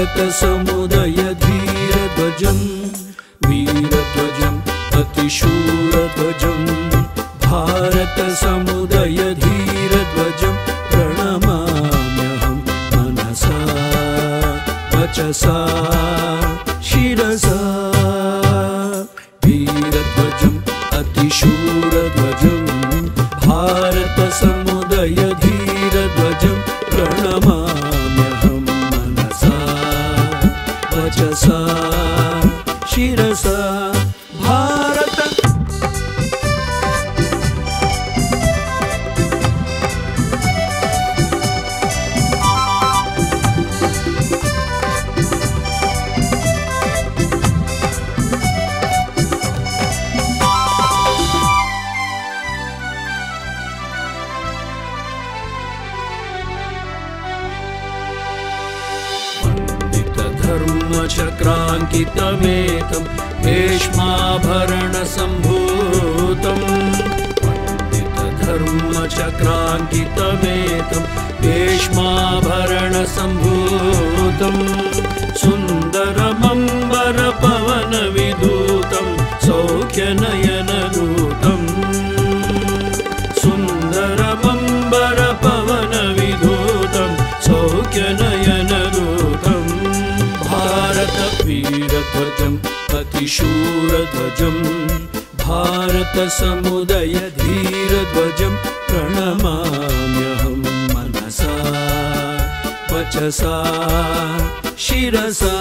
भारत समुदय धीर ध्वजं वीर ध्वजं अतिशूर ध्वजं भारत समुदय धीर ध्वजं प्रणमाम्यहं मनसा वचसा शिरसा वीर ध्वजं अतिशूर ध्वजं भारत समुदय धीर ध्वजं प्रणमाम्यहं मनसा वचसा शिरसा चक्रांकितमेतं भीष्माभरण संभूतम् पंडितधर्म चक्रांकितमेतं भीष्माभरण संभूतम् सुंदरमंबर पवन विधूतं सौख्यनयन दूतम् सुंदरमंबर पवन विधूतं सौख्यनयन वीर ध्वजं अतिशूर ध्वजं भारत समुदय धीर ध्वजं प्रणमाम्यहं मनसा वचसा शिरसा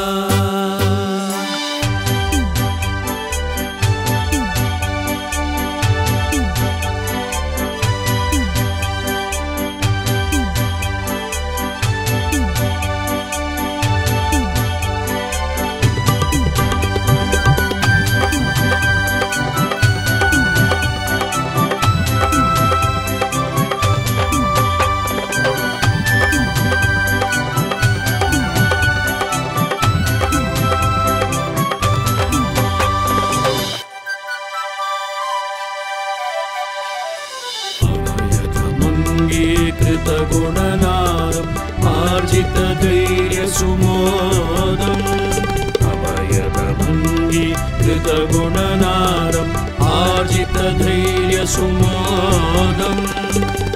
गुणनारं आर्जित धैर्य सुमोदं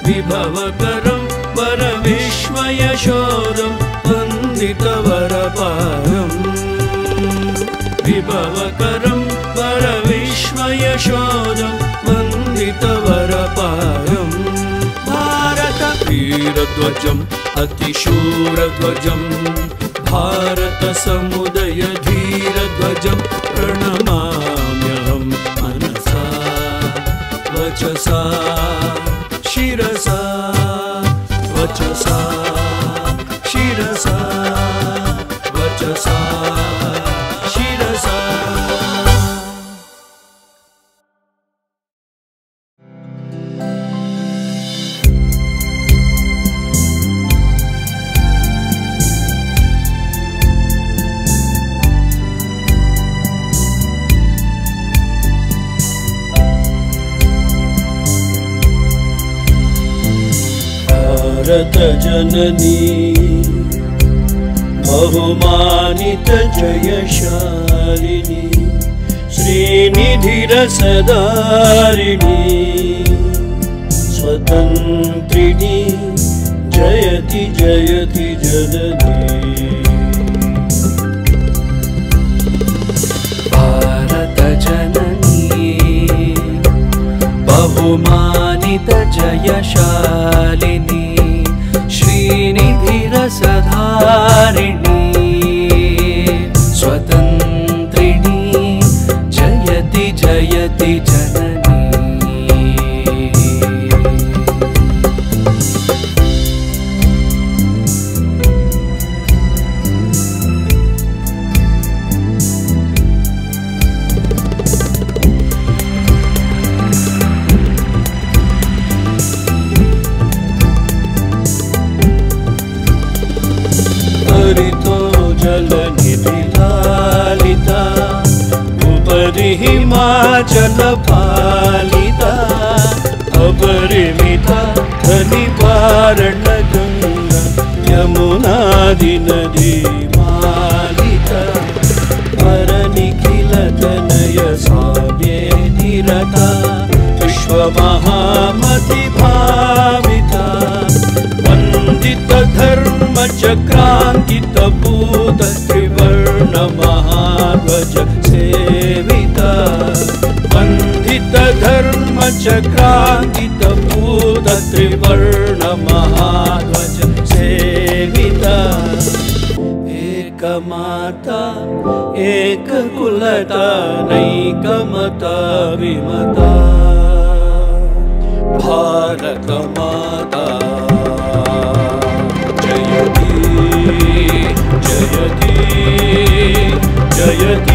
विभवकरं वर विश्वयशोदं वन्दित वरपारं विभवकरं वर विश्वयशोदं वन्दित वरपारं भारत वीरध्वजम् अतिशूरध्वजम् भारत समुदय धीर ध्वजं प्रणमाम्यहं मनसा वचसा शिरसा वचसा शिरसा वचसा शिरसा भारत जननी बहुमानित जयशालिनी श्रीनिधिरसदारिणी स्वतंत्रिणी जयति जयति जननी भारत जननी बहुमानित जयशालिनी श्रीनिधिरसधारिणी स्वतंत्रिणी जयति जयति जननी हिमाचल पालिता अपरिमिता परिपारण गंगा यमुनादि नदी मा कपूत त्रिवर्ण महाध्वज सेविता वंदित धर्म चक्रांकित पूत त्रिवर्ण महाध्वज सेविता एक माता एक कुलता नैक मता विमता भारत माता जयति जयति जयति।